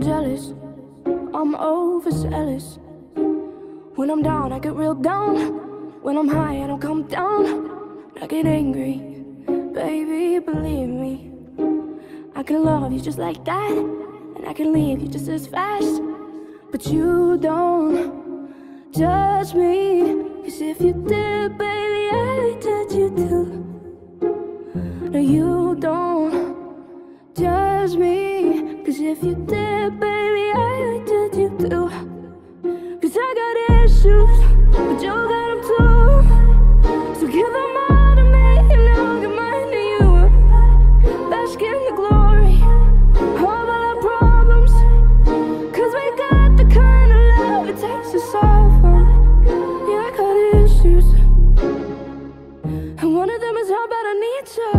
I'm jealous, I'm overzealous. When I'm down, I get real down. When I'm high, I don't come down. I get angry, baby, believe me. I can love you just like that, and I can leave you just as fast. But you don't judge me, 'cause if you did, baby, I would judge you too. No, you don't judge me, 'cause if you did, baby, I would judge you too. 'Cause I got issues, but you got them too. So give them all to me, and I'll give mine to you. Bask in the glory, all of our problems, 'cause we got the kind of love it takes to solve them. Yeah, I got issues, and one of them is how bad I need you.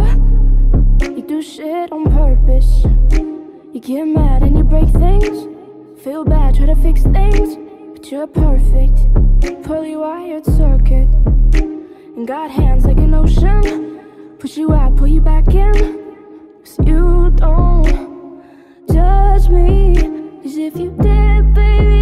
You do shit on purpose. You get mad and you break things. Feel bad, try to fix things. You're perfect, poorly wired circuit, and got hands like an ocean. Push you out, pull you back in. 'Cause you don't judge me, 'cause if you did, baby,